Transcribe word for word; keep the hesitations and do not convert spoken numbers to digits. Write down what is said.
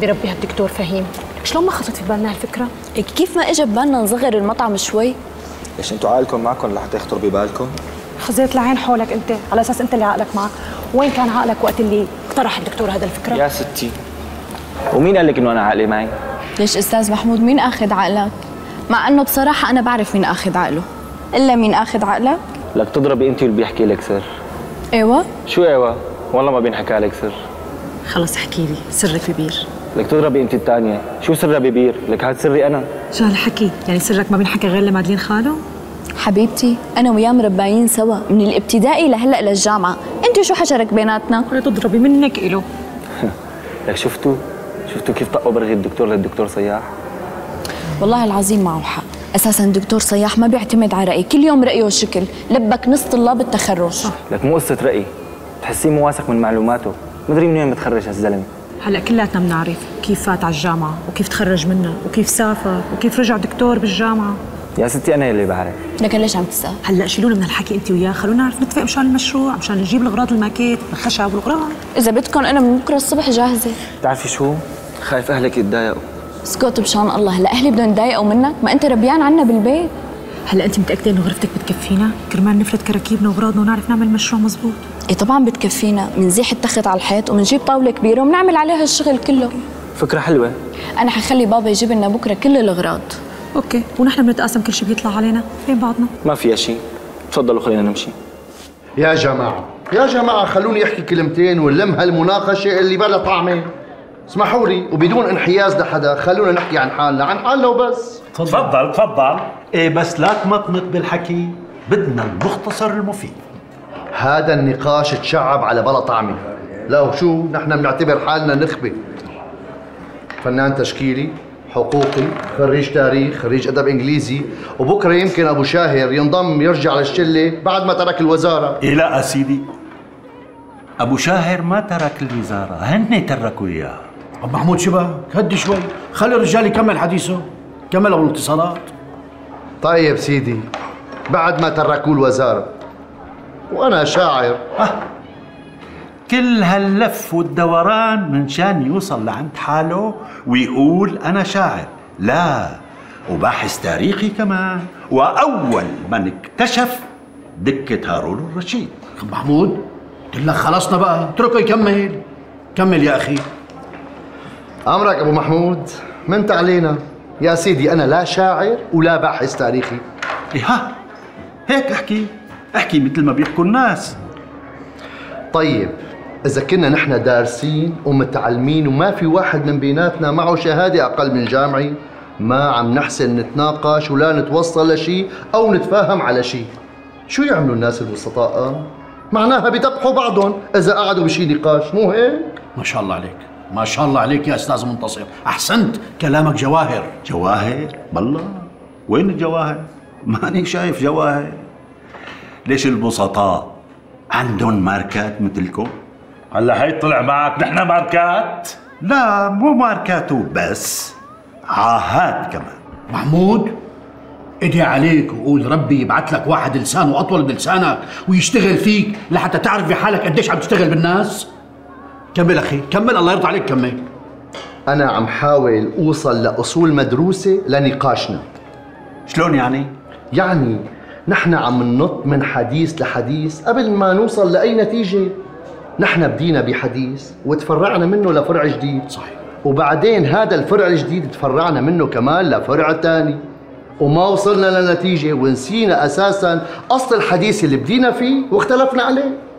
بربيها الدكتور فهيم. شلون ما خطرت في بالنا هالفكره؟ كيف ما اجى ببالنا نصغر المطعم شوي؟ ليش انتوا عقلكم معكم لحتى يخطر ببالكم؟ خذيت لعين حولك انت، على اساس انت اللي عقلك معك، وين كان عقلك وقت اللي اقترح الدكتور هذا الفكره؟ يا ستي ومين قال لك انه انا عقلي معي؟ ليش استاذ محمود مين اخذ عقلك؟ مع انه بصراحه انا بعرف مين اخذ عقله، الا مين اخذ عقلك؟ لك تضربي انت واللي بيحكي لك سر. ايوه؟ شو ايوه؟ والله ما بينحكى عليك سر. خلص احكي لي، سرك ببير. لك تضربي انت الثانية، شو سرها ببير؟ لك هاد سري أنا. شو هالحكي؟ يعني سرك ما بينحكى غير لمادلين خاله؟ حبيبتي، أنا وياه مربيين سوا من الابتدائي لهلا للجامعة، أنت شو حشرك بيناتنا؟ ولا تضربي منك إله. لك شفتوا؟ شفتوا كيف طقوا برغي الدكتور للدكتور صياح؟ والله العظيم معه حق. اساسا دكتور صياح ما بيعتمد على راي، كل يوم رايه شكل، لبك نص طلاب التخرج. صح. لك مو قصه راي، تحسيه مو واثق من معلوماته، مدري من وين متخرج هالزلمه. هلا كلياتنا بنعرف كيف فات على الجامعه وكيف تخرج منها وكيف سافر وكيف رجع دكتور بالجامعه. يا ستي انا اللي بعرف. لكن ليش عم تسال؟ هلا شيلونا من هالحكي انت وياه، خلونا نعرف نتفق مشان المشروع، مشان نجيب الاغراض الماكيت، الخشب والغراض. اذا بدكم انا من بكره الصبح جاهزه. بتعرفي شو؟ خايف اهلك يتضايقوا. اسكت مشان الله، هلا اهلي بدهم يتضايقوا منك؟ ما انت ربيان عنا بالبيت. هلا انت متاكده انه غرفتك بتكفينا؟ كرمال نفرد كراكيبنا وغراضنا ونعرف نعمل مشروع مزبوط. ايه طبعا بتكفينا، بنزيح التخت على الحيط وبنجيب طاوله كبيره وبنعمل عليها الشغل كله. فكره حلوه. انا حخلي بابا يجيب لنا بكره كل الاغراض. اوكي، ونحن بنتقاسم كل شيء بيطلع علينا بين بعضنا. ما فيها شيء، تفضلوا خلينا نمشي. يا جماعه يا جماعه خلوني احكي كلمتين ونلم هالمناقشه اللي بلا طعمه. اسمحوا لي وبدون انحياز لحدا خلونا نحكي عن حالنا، عن حالنا وبس. تفضل تفضل. ايه بس لا تمطمط بالحكي، بدنا المختصر المفيد. هذا النقاش تشعب على بلا طعمه. لا وشو، نحن بنعتبر حالنا نخبه. فنان تشكيلي، حقوقي، خريج تاريخ، خريج ادب انجليزي، وبكره يمكن ابو شاهر ينضم يرجع للشله بعد ما ترك الوزاره. ايه لا سيدي، ابو شاهر ما ترك الوزاره، هن تركوا اياها. طب محمود شبه هدي شوي، خلي الرجال يكمل حديثه، كمل ابو الاتصالات. طيب سيدي، بعد ما تركوا الوزاره وانا شاعر أه. كل هاللف والدوران من شان يوصل لعند حاله ويقول انا شاعر، لا وباحث تاريخي كمان، واول من اكتشف دكه هارون الرشيد. طب محمود قلت لك خلصنا بقى، اتركه يكمل. كمل يا اخي. أمرك أبو محمود، ما أنت علينا. يا سيدي أنا لا شاعر ولا باحث تاريخي. إيه ها هيك احكي، احكي مثل ما بيحكوا الناس. طيب إذا كنا نحن دارسين ومتعلمين وما في واحد من بيناتنا معه شهادة أقل من جامعي، ما عم نحسن نتناقش ولا نتوصل لشيء أو نتفاهم على شيء. شو يعملوا الناس الوسطاء؟ معناها بيدبحوا بعضهم إذا قعدوا بشي نقاش، مو هيك؟ ما شاء الله عليك، ما شاء الله عليك يا استاذ منتصر، احسنت كلامك. جواهر جواهر بالله وين الجواهر؟ ماني شايف جواهر. ليش البسطاء عندهم ماركات مثلكم؟ هلا هي طلع معك نحن ماركات؟ لا مو ماركات وبس، عاهات كمان. محمود اجي عليك وقول ربي يبعث لك واحد لسانه اطول من لسانك ويشتغل فيك لحتى تعرف بحالك قديش عم تشتغل بالناس. كمل أخي كمل، الله يرضى عليك كمل. أنا عم حاول أوصل لأصول مدروسة لنقاشنا. شلون يعني؟ يعني نحن عم ننط من حديث لحديث قبل ما نوصل لأي نتيجة. نحن بدينا بحديث وتفرعنا منه لفرع جديد. صحيح. وبعدين هذا الفرع الجديد تفرعنا منه كمان لفرع تاني وما وصلنا لنتيجة، ونسينا أساساً أصل الحديث اللي بدينا فيه واختلفنا عليه.